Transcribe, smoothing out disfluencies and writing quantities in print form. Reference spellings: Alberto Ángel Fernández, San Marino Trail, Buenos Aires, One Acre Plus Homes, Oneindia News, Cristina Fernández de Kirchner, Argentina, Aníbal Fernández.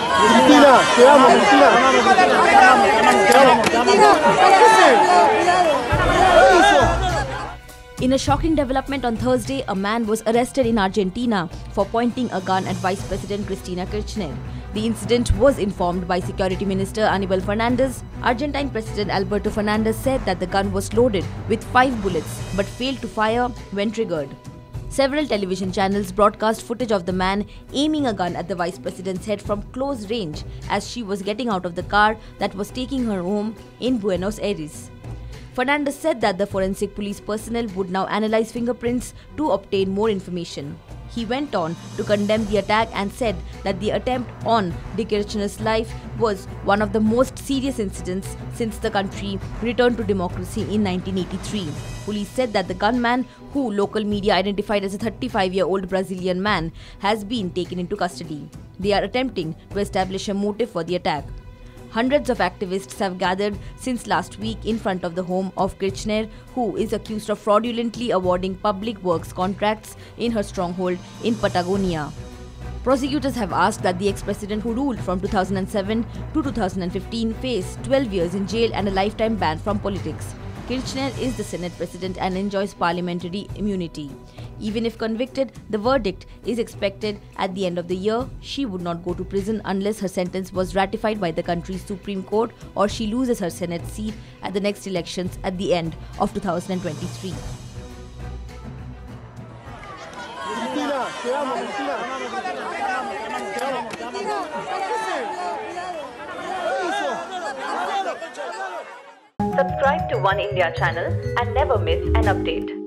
Cristina, te amo, Cristina. In a shocking development on Thursday, a man was arrested in Argentina for pointing a gun at Vice President Cristina Kirchner. The incident was informed by Security Minister Aníbal Fernández. Argentine President Alberto Fernández said that the gun was loaded with 5 bullets but failed to fire when triggered. Several television channels broadcast footage of the man aiming a gun at the Vice President's head from close range as she was getting out of the car that was taking her home in Buenos Aires. Fernández said that the forensic police personnel would now analyze fingerprints to obtain more information. He went on to condemn the attack and said that the attempt on De Kirchner's life was one of the most serious incidents since the country returned to democracy in 1983. Police said that the gunman, who local media identified as a 35-year-old Brazilian man, has been taken into custody. They are attempting to establish a motive for the attack. Hundreds of activists have gathered since last week in front of the home of Kirchner, who is accused of fraudulently awarding public works contracts in her stronghold in Patagonia. Prosecutors have asked that the ex-president, who ruled from 2007 to 2015, face 12 years in jail and a lifetime ban from politics. Kirchner is the Senate president and enjoys parliamentary immunity. Even if convicted, the verdict is expected at the end of the year. She would not go to prison unless her sentence was ratified by the country's Supreme Court or she loses her Senate seat at the next elections at the end of 2023. Subscribe to One India channel and never miss an update.